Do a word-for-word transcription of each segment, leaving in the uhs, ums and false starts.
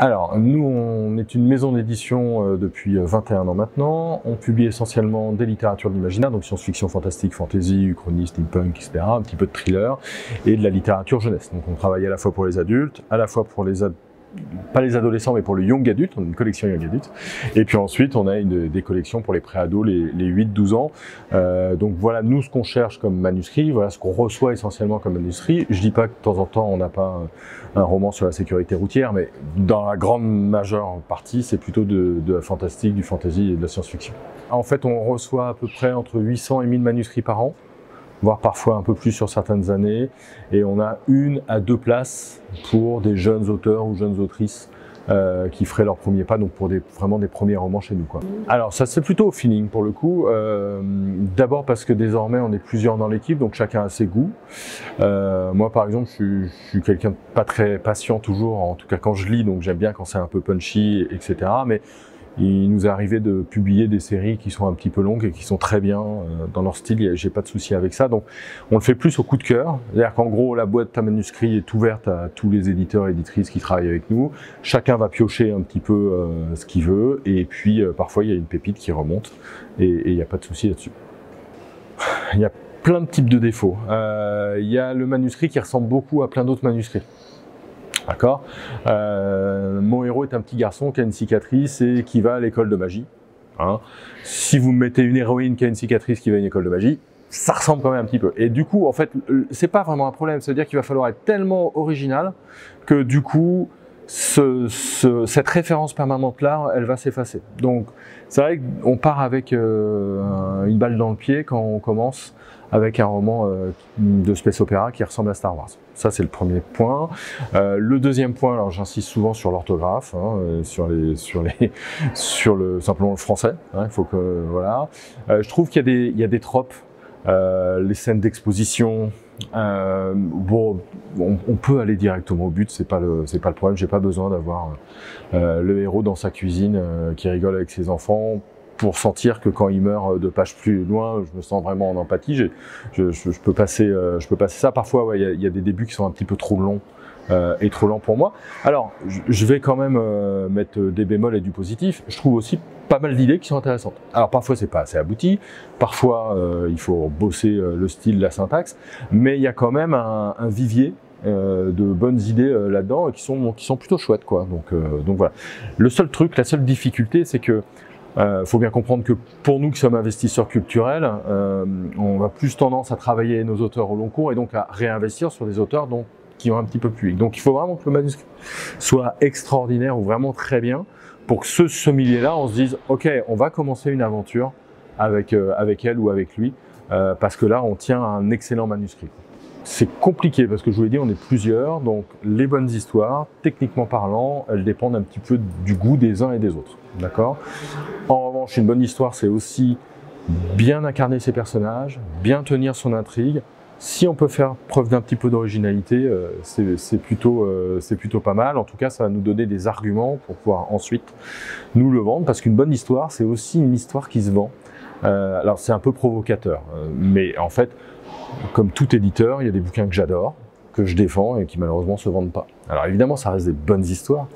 Alors, nous, on est une maison d'édition depuis vingt et un ans maintenant. On publie essentiellement des littératures de l'imaginaire, donc science-fiction, fantastique, fantasy, uchronie, steampunk, et cetera, un petit peu de thriller, et de la littérature jeunesse. Donc, on travaille à la fois pour les adultes, à la fois pour les adultes, pas les adolescents, mais pour le young adulte, on a une collection young adulte. Et puis ensuite, on a une, des collections pour les pré-ados, les, les huit douze ans. Euh, donc voilà, nous, ce qu'on cherche comme manuscrit, voilà ce qu'on reçoit essentiellement comme manuscrit. Je dis pas que de temps en temps, on n'a pas un, un roman sur la sécurité routière, mais dans la grande majeure partie, c'est plutôt de, de la fantastique, du fantasy et de la science-fiction. En fait, on reçoit à peu près entre huit cents et mille manuscrits par an, voire parfois un peu plus sur certaines années, et on a une à deux places pour des jeunes auteurs ou jeunes autrices euh, qui feraient leur premier pas, donc pour des, vraiment des premiers romans chez nous, quoi. Alors ça c'est plutôt au feeling pour le coup, euh, d'abord parce que désormais on est plusieurs dans l'équipe, donc chacun a ses goûts. Euh, moi par exemple je suis, je suis quelqu'un de pas très patient toujours, en tout cas quand je lis, donc j'aime bien quand c'est un peu punchy, et cetera. Mais il nous est arrivé de publier des séries qui sont un petit peu longues et qui sont très bien dans leur style, j'ai pas de souci avec ça. Donc on le fait plus au coup de cœur, c'est-à-dire qu'en gros la boîte à manuscrits est ouverte à tous les éditeurs et éditrices qui travaillent avec nous. Chacun va piocher un petit peu euh, ce qu'il veut, et puis euh, parfois il y a une pépite qui remonte et il n'y a pas de souci là-dessus. Il y a plein de types de défauts. Euh, il y a le manuscrit qui ressemble beaucoup à plein d'autres manuscrits. D'accord. Euh, mon héros est un petit garçon qui a une cicatrice et qui va à l'école de magie. Hein. Si vous mettez une héroïne qui a une cicatrice qui va à une école de magie, ça ressemble quand même un petit peu. Et du coup, en fait, c'est pas vraiment un problème. Ça veut dire qu'il va falloir être tellement original que du coup, ce, ce, cette référence permanente-là, elle va s'effacer. Donc, c'est vrai qu'on part avec euh, une balle dans le pied quand on commence avec un roman euh, de space opéra qui ressemble à Star Wars. Ça, c'est le premier point. Euh, le deuxième point, alors j'insiste souvent sur l'orthographe, hein, sur les, sur les, sur le simplement le français. Il hein, faut que voilà. Euh, je trouve qu'il y a des, il y a des tropes, euh, les scènes d'exposition. Euh, bon, on, on peut aller directement au but, c'est pas le, c'est pas le problème. J'ai pas besoin d'avoir euh, le héros dans sa cuisine euh, qui rigole avec ses enfants pour sentir que quand il meurt de pages plus loin, je me sens vraiment en empathie. Je, je, je, peux, passer, euh, je peux passer ça. Parfois, ouais, y a, y a des débuts qui sont un petit peu trop longs euh, et trop lents pour moi. Alors, je, je vais quand même euh, mettre des bémols et du positif. Je trouve aussi pas mal d'idées qui sont intéressantes. Alors, parfois, c'est pas assez abouti. Parfois, euh, il faut bosser euh, le style, la syntaxe. Mais il y a quand même un, un vivier Euh, de bonnes idées euh, là-dedans qui sont, qui sont plutôt chouettes, quoi. Donc, euh, donc voilà. Le seul truc, la seule difficulté, c'est que Euh, faut bien comprendre que pour nous qui sommes investisseurs culturels, euh, on a plus tendance à travailler nos auteurs au long cours et donc à réinvestir sur des auteurs dont, qui ont un petit peu plus. Donc il faut vraiment que le manuscrit soit extraordinaire ou vraiment très bien pour que ce sommelier-là, on se dise « Ok, on va commencer une aventure avec, euh, avec elle ou avec lui euh, parce que là, on tient à un excellent manuscrit. » C'est compliqué parce que je vous l'ai dit, on est plusieurs, donc les bonnes histoires, techniquement parlant, elles dépendent un petit peu du goût des uns et des autres. D'accord. En revanche, une bonne histoire, c'est aussi bien incarner ses personnages, bien tenir son intrigue. Si on peut faire preuve d'un petit peu d'originalité, euh, c'est plutôt, euh, c'est plutôt pas mal. En tout cas, ça va nous donner des arguments pour pouvoir ensuite nous le vendre, parce qu'une bonne histoire, c'est aussi une histoire qui se vend. Euh, alors, c'est un peu provocateur, euh, mais en fait, comme tout éditeur, il y a des bouquins que j'adore, que je défends et qui malheureusement se vendent pas. Alors évidemment, ça reste des bonnes histoires,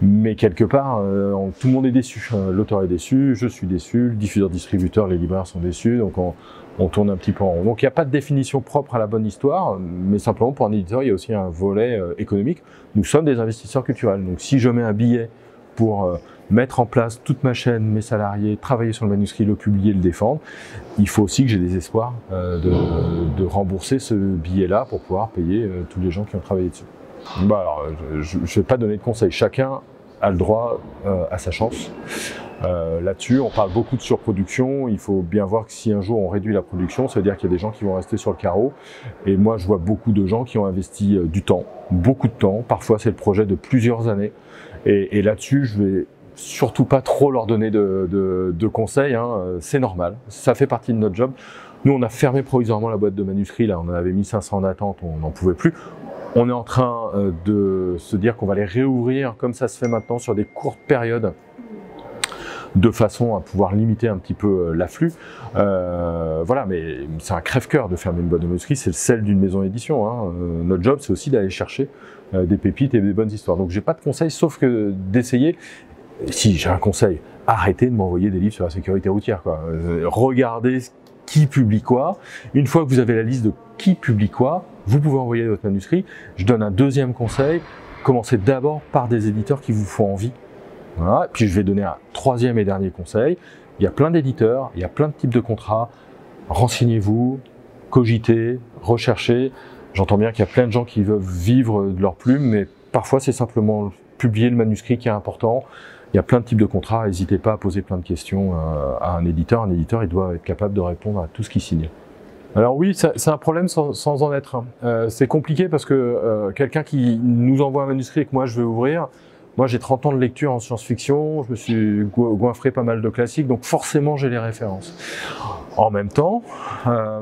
mais quelque part, euh, on, tout le monde est déçu. L'auteur est déçu, je suis déçu, le diffuseur-distributeur, les libraires sont déçus, donc on, on tourne un petit peu en rond. Donc il n'y a pas de définition propre à la bonne histoire, mais simplement pour un éditeur, il y a aussi un volet euh, économique. Nous sommes des investisseurs culturels, donc si je mets un billet pour euh, mettre en place toute ma chaîne, mes salariés, travailler sur le manuscrit, le publier, le défendre, il faut aussi que j'ai des espoirs euh, de, de rembourser ce billet-là pour pouvoir payer euh, tous les gens qui ont travaillé dessus. Bah alors, je ne vais pas donner de conseils, chacun a le droit euh, à sa chance. Euh, Là-dessus, on parle beaucoup de surproduction, il faut bien voir que si un jour on réduit la production, ça veut dire qu'il y a des gens qui vont rester sur le carreau. Et moi, je vois beaucoup de gens qui ont investi euh, du temps, beaucoup de temps, parfois c'est le projet de plusieurs années. Et, et là-dessus, je vais surtout pas trop leur donner de, de, de conseils, hein. C'est normal, ça fait partie de notre job. Nous, on a fermé provisoirement la boîte de manuscrits, là, on en avait mis cinq cents en attente, on n'en pouvait plus. On est en train de se dire qu'on va les réouvrir, comme ça se fait maintenant, sur des courtes périodes de façon à pouvoir limiter un petit peu l'afflux. Euh, voilà, mais c'est un crève-cœur de fermer une boîte de manuscrits, c'est celle d'une maison d'édition. Hein. Euh, notre job, c'est aussi d'aller chercher euh, des pépites et des bonnes histoires. Donc, j'ai pas de conseils, sauf que d'essayer. Si j'ai un conseil, arrêtez de m'envoyer des livres sur la sécurité routière. Quoi. Euh, regardez qui publie quoi. Une fois que vous avez la liste de qui publie quoi, vous pouvez envoyer votre manuscrit. Je donne un deuxième conseil. Commencez d'abord par des éditeurs qui vous font envie. Voilà. Puis je vais donner un troisième et dernier conseil. Il y a plein d'éditeurs, il y a plein de types de contrats. Renseignez-vous, cogitez, recherchez. J'entends bien qu'il y a plein de gens qui veulent vivre de leur plume, mais parfois c'est simplement publier le manuscrit qui est important. Il y a plein de types de contrats. N'hésitez pas à poser plein de questions à un éditeur. Un éditeur, il doit être capable de répondre à tout ce qu'il signe. Alors oui, c'est un problème sans, sans en être un. Euh, c'est compliqué parce que euh, quelqu'un qui nous envoie un manuscrit et que moi je veux ouvrir, moi j'ai trente ans de lecture en science-fiction, je me suis goinfré pas mal de classiques, donc forcément j'ai les références. En même temps, euh,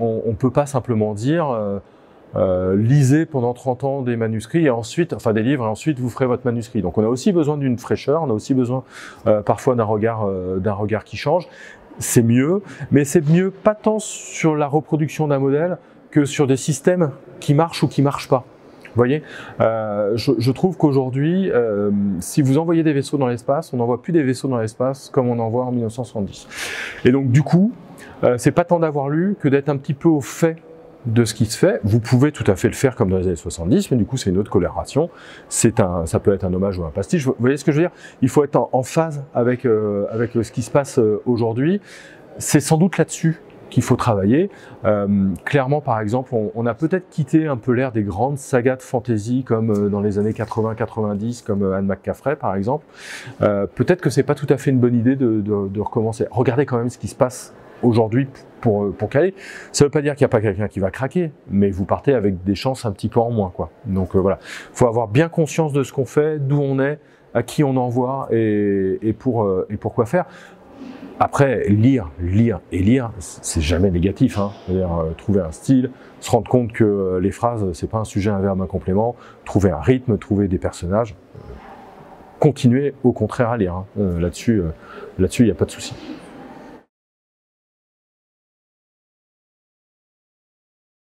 on ne peut pas simplement dire euh, euh, lisez pendant trente ans des manuscrits et ensuite, enfin des livres, et ensuite vous ferez votre manuscrit. Donc on a aussi besoin d'une fraîcheur, on a aussi besoin euh, parfois d'un regard, euh, d'un regard qui change. C'est mieux, mais c'est mieux pas tant sur la reproduction d'un modèle que sur des systèmes qui marchent ou qui marchent pas. Vous voyez, euh, je, je trouve qu'aujourd'hui, euh, si vous envoyez des vaisseaux dans l'espace, on n'envoie plus des vaisseaux dans l'espace comme on en voit en mille neuf cent soixante-dix. Et donc du coup, euh, c'est pas tant d'avoir lu que d'être un petit peu au fait de ce qui se fait. Vous pouvez tout à fait le faire comme dans les années soixante-dix, mais du coup c'est une autre coloration, c'est un, ça peut être un hommage ou un pastiche, vous voyez ce que je veux dire? Il faut être en, en phase avec, euh, avec ce qui se passe euh, aujourd'hui. C'est sans doute là-dessus qu'il faut travailler. Euh, clairement, par exemple, on, on a peut-être quitté un peu l'ère des grandes sagas de fantasy comme euh, dans les années quatre-vingt quatre-vingt-dix, comme euh, Anne McCaffrey, par exemple. Euh, peut-être que c'est pas tout à fait une bonne idée de, de, de recommencer. Regardez quand même ce qui se passe aujourd'hui pour, pour caler. Ça ne veut pas dire qu'il n'y a pas quelqu'un qui va craquer, mais vous partez avec des chances un petit peu en moins, quoi. Donc euh, voilà, il faut avoir bien conscience de ce qu'on fait, d'où on est, à qui on envoie et, et, pour, euh, et pour quoi faire. Après, lire, lire et lire, c'est jamais négatif. Hein. C'est-à-dire euh, trouver un style, se rendre compte que euh, les phrases, c'est pas un sujet, un verbe, un complément, trouver un rythme, trouver des personnages, euh, continuer au contraire à lire. Hein. Euh, là-dessus, euh, là-dessus, il n'y a pas de souci.